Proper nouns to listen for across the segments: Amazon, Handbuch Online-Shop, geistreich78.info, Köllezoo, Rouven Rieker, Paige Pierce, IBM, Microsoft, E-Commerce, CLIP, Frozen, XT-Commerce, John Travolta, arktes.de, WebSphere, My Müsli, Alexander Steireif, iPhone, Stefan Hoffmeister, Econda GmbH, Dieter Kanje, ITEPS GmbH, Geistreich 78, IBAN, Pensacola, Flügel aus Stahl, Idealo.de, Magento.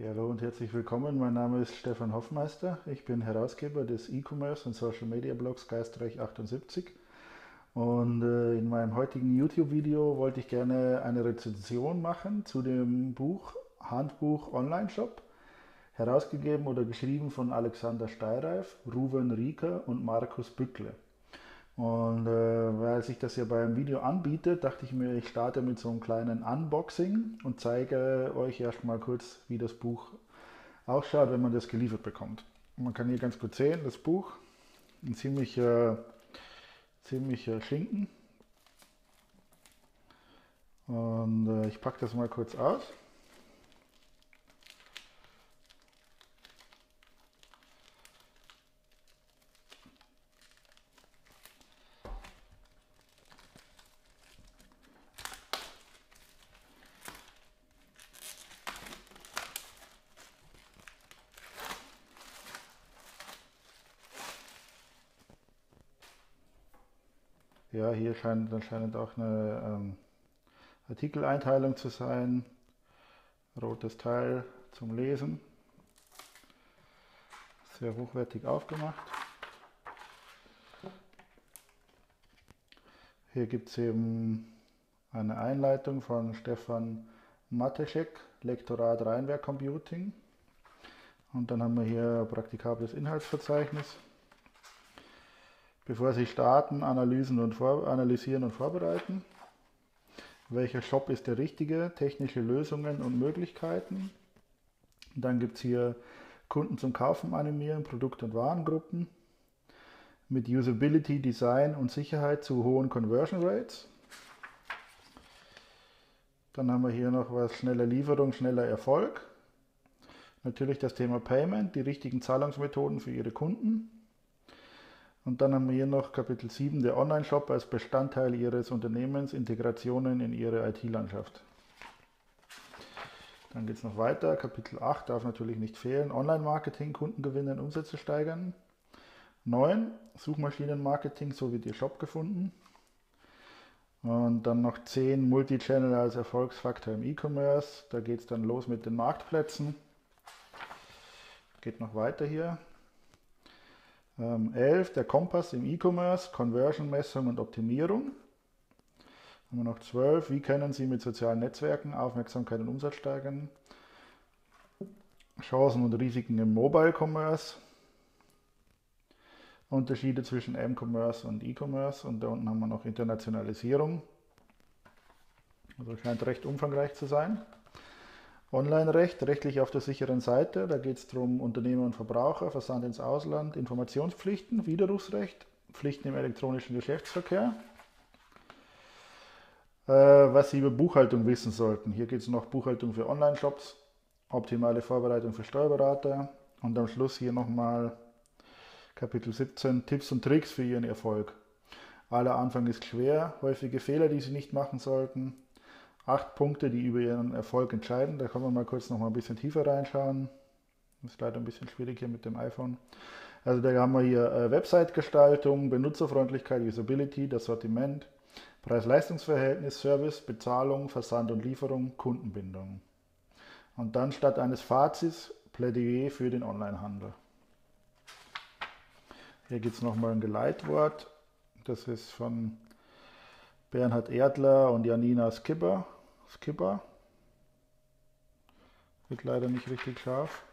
Ja, hallo und herzlich willkommen. Mein Name ist Stefan Hoffmeister. Ich bin Herausgeber des E-Commerce und Social Media Blogs Geistreich 78. Und in meinem heutigen YouTube-Video wollte ich gerne eine Rezension machen zu dem Buch Handbuch Online-Shop, herausgegeben oder geschrieben von Alexander Steireif, Rouven Rieker und Markus Bückle. Und weil sich das ja beim Video anbietet, dachte ich mir, ich starte mit so einem kleinen Unboxing und zeige euch erstmal kurz, wie das Buch ausschaut, wenn man das geliefert bekommt. Man kann hier ganz gut sehen, das Buch, ein ziemlicher Schinken. Und ich packe das mal kurz aus. Ja, hier scheint anscheinend auch eine Artikeleinteilung zu sein. Rotes Teil zum Lesen. Sehr hochwertig aufgemacht. Hier gibt es eben eine Einleitung von Stefan Mateschek, Lektorat Rheinwerk Computing. Und dann haben wir hier praktikables Inhaltsverzeichnis. Bevor Sie starten, analysieren und vorbereiten. Welcher Shop ist der richtige? Technische Lösungen und Möglichkeiten. Dann gibt es hier Kunden zum Kaufen animieren, Produkt- und Warengruppen. Mit Usability, Design und Sicherheit zu hohen Conversion Rates. Dann haben wir hier noch was, schnelle Lieferung, schneller Erfolg. Natürlich das Thema Payment, die richtigen Zahlungsmethoden für Ihre Kunden. Und dann haben wir hier noch Kapitel 7, der Online-Shop als Bestandteil Ihres Unternehmens, Integrationen in Ihre IT-Landschaft. Dann geht es noch weiter, Kapitel 8 darf natürlich nicht fehlen, Online-Marketing, Kunden gewinnen, Umsätze steigern. 9, Suchmaschinen-Marketing, so wird Ihr Shop gefunden. Und dann noch 10, Multichannel als Erfolgsfaktor im E-Commerce, da geht es dann los mit den Marktplätzen. Geht noch weiter hier. 11, der Kompass im E-Commerce, Conversion-Messung und Optimierung. Haben wir noch 12, wie können Sie mit sozialen Netzwerken Aufmerksamkeit und Umsatz steigern? Chancen und Risiken im Mobile-Commerce. Unterschiede zwischen M-Commerce und E-Commerce. Und da unten haben wir noch Internationalisierung. Also scheint recht umfangreich zu sein. Online-Recht, rechtlich auf der sicheren Seite, da geht es darum, Unternehmer und Verbraucher, Versand ins Ausland, Informationspflichten, Widerrufsrecht, Pflichten im elektronischen Geschäftsverkehr. Was Sie über Buchhaltung wissen sollten, hier geht es noch Buchhaltung für Online-Shops, optimale Vorbereitung für Steuerberater und am Schluss hier nochmal Kapitel 17, Tipps und Tricks für Ihren Erfolg. Aller Anfang ist schwer, häufige Fehler, die Sie nicht machen sollten. 8 Punkte, die über Ihren Erfolg entscheiden. Da können wir mal kurz noch mal ein bisschen tiefer reinschauen. Das ist leider ein bisschen schwierig hier mit dem iPhone. Also da haben wir hier Website-Gestaltung, Benutzerfreundlichkeit, Usability, das Sortiment, Preis-Leistungs-Verhältnis, Service, Bezahlung, Versand und Lieferung, Kundenbindung. Und dann statt eines Fazits Plädoyer für den Onlinehandel. Hier gibt es nochmal ein Geleitwort. Das ist von Bernhard Erdler und Janina Schipper. Wird leider nicht richtig scharf.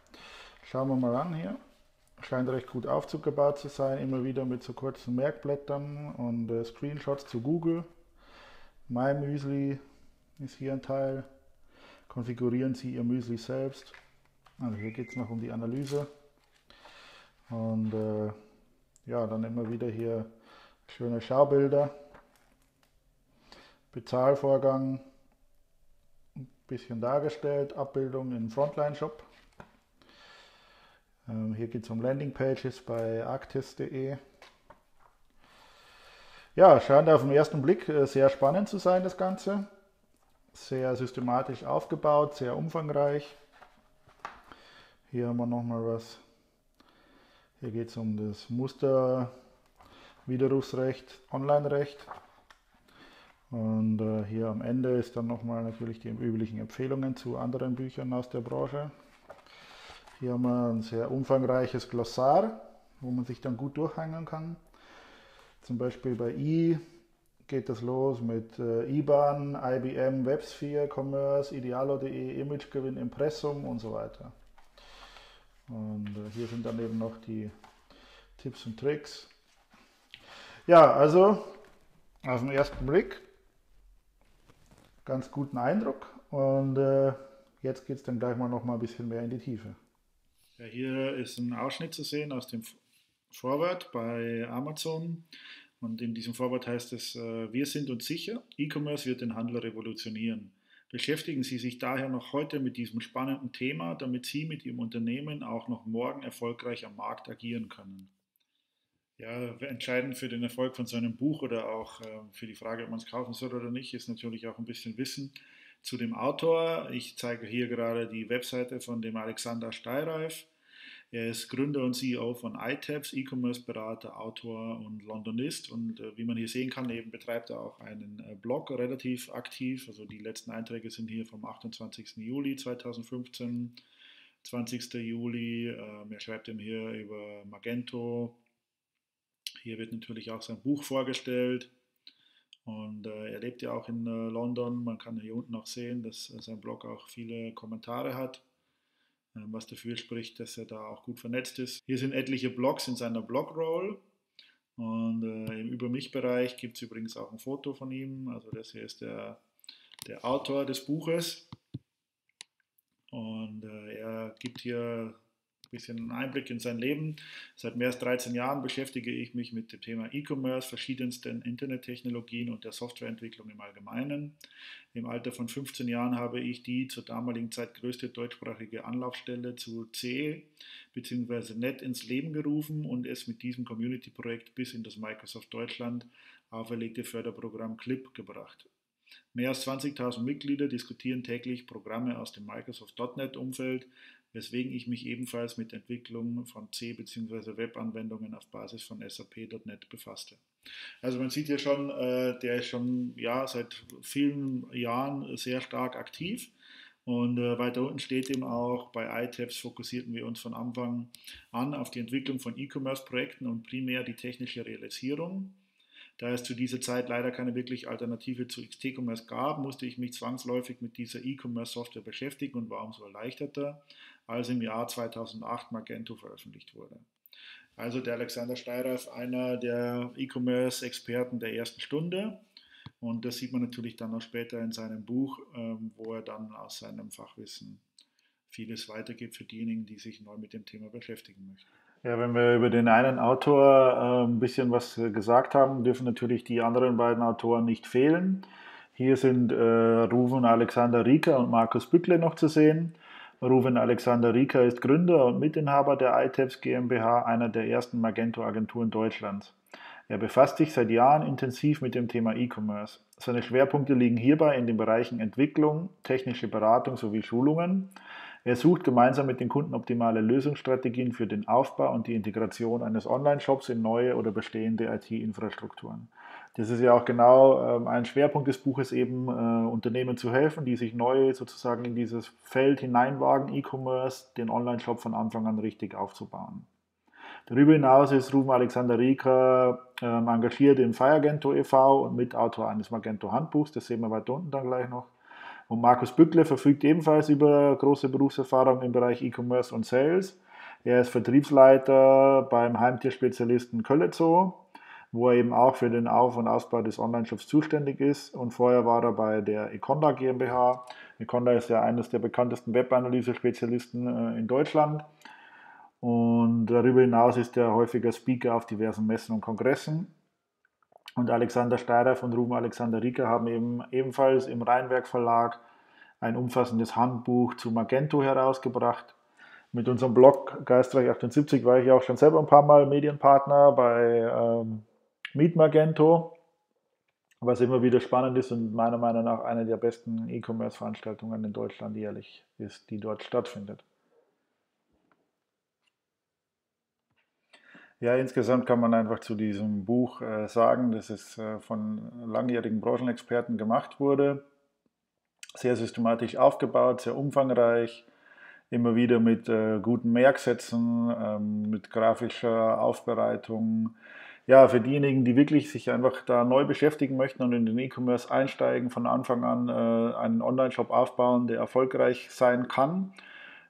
Schauen wir mal an hier. Scheint recht gut aufgebaut zu sein. Immer wieder mit so kurzen Merkblättern und Screenshots zu Google. My Müsli ist hier ein Teil. Konfigurieren Sie Ihr Müsli selbst. Also hier geht es noch um die Analyse. Und ja, dann immer wieder hier schöne Schaubilder. Bezahlvorgang ein bisschen dargestellt, Abbildung im Frontline-Shop. Hier geht es um Landingpages bei arktes.de. Ja, scheint auf den ersten Blick sehr spannend zu sein, das Ganze. Sehr systematisch aufgebaut, sehr umfangreich. Hier haben wir nochmal was. Hier geht es um das Muster, Widerrufsrecht, Online-Recht. Und hier am Ende ist dann nochmal natürlich die üblichen Empfehlungen zu anderen Büchern aus der Branche. Hier haben wir ein sehr umfangreiches Glossar, wo man sich dann gut durchhangeln kann. Zum Beispiel bei I geht das los mit IBAN, IBM, WebSphere, Commerce, Idealo.de, Imagegewinn, Impressum und so weiter. Und hier sind dann eben noch die Tipps und Tricks. Ja, also auf den ersten Blick ganz guten Eindruck. Und jetzt geht es dann gleich mal noch mal ein bisschen mehr in die Tiefe. Ja, hier ist ein Ausschnitt zu sehen aus dem Vorwort bei Amazon. Und in diesem Vorwort heißt es, wir sind uns sicher, E-Commerce wird den Handel revolutionieren. Beschäftigen Sie sich daher noch heute mit diesem spannenden Thema, damit Sie mit Ihrem Unternehmen auch noch morgen erfolgreich am Markt agieren können. Ja, entscheidend für den Erfolg von so einem Buch oder auch für die Frage, ob man es kaufen soll oder nicht, ist natürlich auch ein bisschen Wissen zu dem Autor. Ich zeige hier gerade die Webseite von dem Alexander Steireif. Er ist Gründer und CEO von ITAPS, E-Commerce-Berater, Autor und Londonist. Und wie man hier sehen kann, eben betreibt er auch einen Blog relativ aktiv. Also die letzten Einträge sind hier vom 28. Juli 2015, 20. Juli. Er schreibt eben hier über Magento. Hier wird natürlich auch sein Buch vorgestellt. Und er lebt ja auch in London. Man kann hier unten auch sehen, dass sein Blog auch viele Kommentare hat, was dafür spricht, dass er da auch gut vernetzt ist. Hier sind etliche Blogs in seiner Blogroll. Und im Über-mich-Bereich gibt es übrigens auch ein Foto von ihm. Also das hier ist der Autor des Buches. Und er gibt hier ein bisschen Einblick in sein Leben. Seit mehr als 13 Jahren beschäftige ich mich mit dem Thema E-Commerce, verschiedensten Internettechnologien und der Softwareentwicklung im Allgemeinen. Im Alter von 15 Jahren habe ich die zur damaligen Zeit größte deutschsprachige Anlaufstelle zu CE bzw. NET ins Leben gerufen und es mit diesem Community-Projekt bis in das Microsoft Deutschland auferlegte Förderprogramm CLIP gebracht. Mehr als 20.000 Mitglieder diskutieren täglich Programme aus dem Microsoft.NET-Umfeld, weswegen ich mich ebenfalls mit Entwicklung von C- bzw. Webanwendungen auf Basis von SAP.NET befasste. Also man sieht hier schon, der ist schon ja, seit vielen Jahren sehr stark aktiv. Und weiter unten steht eben auch, bei ITAPS fokussierten wir uns von Anfang an auf die Entwicklung von E-Commerce-Projekten und primär die technische Realisierung. Da es zu dieser Zeit leider keine wirkliche Alternative zu XT-Commerce gab, musste ich mich zwangsläufig mit dieser E-Commerce-Software beschäftigen und war umso erleichterter, als im Jahr 2008 Magento veröffentlicht wurde. Also der Alexander Steirer ist einer der E-Commerce-Experten der ersten Stunde. Und das sieht man natürlich dann auch später in seinem Buch, wo er dann aus seinem Fachwissen vieles weitergibt für diejenigen, die sich neu mit dem Thema beschäftigen möchten. Ja, wenn wir über den einen Autor ein bisschen was gesagt haben, dürfen natürlich die anderen beiden Autoren nicht fehlen. Hier sind Rouven Alexander Rieker und Markus Bückle noch zu sehen. Rouven Alexander Rieker ist Gründer und Mitinhaber der ITEPS GmbH, einer der ersten Magento-Agenturen Deutschlands. Er befasst sich seit Jahren intensiv mit dem Thema E-Commerce. Seine Schwerpunkte liegen hierbei in den Bereichen Entwicklung, technische Beratung sowie Schulungen. Er sucht gemeinsam mit den Kunden optimale Lösungsstrategien für den Aufbau und die Integration eines Online-Shops in neue oder bestehende IT-Infrastrukturen. Das ist ja auch genau ein Schwerpunkt des Buches, eben Unternehmen zu helfen, die sich neu sozusagen in dieses Feld hineinwagen, E-Commerce, den Online-Shop von Anfang an richtig aufzubauen. Darüber hinaus ist Rouven Alexander Rieker engagiert im Firegento e.V. und Mitautor eines Magento-Handbuchs, das sehen wir weiter unten dann gleich noch. Und Markus Bückle verfügt ebenfalls über große Berufserfahrung im Bereich E-Commerce und Sales. Er ist Vertriebsleiter beim Heimtierspezialisten Köllezoo, wo er eben auch für den Auf- und Ausbau des Online-Shops zuständig ist. Und vorher war er bei der Econda GmbH. Econda ist ja eines der bekanntesten Web-Analyse-Spezialisten in Deutschland. Und darüber hinaus ist er häufiger Speaker auf diversen Messen und Kongressen. Und Alexander Steireif und Rouven Alexander Rieker haben eben ebenfalls im Rheinwerk Verlag ein umfassendes Handbuch zu Magento herausgebracht. Mit unserem Blog Geistreich 78 war ich ja auch schon selber ein paar Mal Medienpartner bei Meet Magento, was immer wieder spannend ist und meiner Meinung nach eine der besten E-Commerce-Veranstaltungen in Deutschland jährlich ist, die dort stattfindet. Ja, insgesamt kann man einfach zu diesem Buch sagen, dass es von langjährigen Branchenexperten gemacht wurde. Sehr systematisch aufgebaut, sehr umfangreich, immer wieder mit guten Merksätzen, mit grafischer Aufbereitung. Ja, für diejenigen, die wirklich sich einfach da neu beschäftigen möchten und in den E-Commerce einsteigen, von Anfang an einen Online-Shop aufbauen, der erfolgreich sein kann,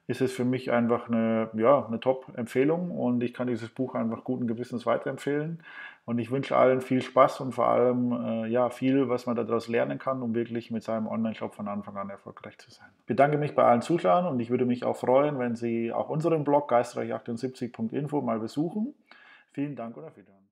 ist es für mich einfach eine Top-Empfehlung, und ich kann dieses Buch einfach guten Gewissens weiterempfehlen. Und ich wünsche allen viel Spaß und vor allem viel, was man daraus lernen kann, um wirklich mit seinem Online-Shop von Anfang an erfolgreich zu sein. Ich bedanke mich bei allen Zuschauern, und ich würde mich auch freuen, wenn Sie auch unseren Blog geistreich78.info mal besuchen. Vielen Dank und auf Wiedersehen.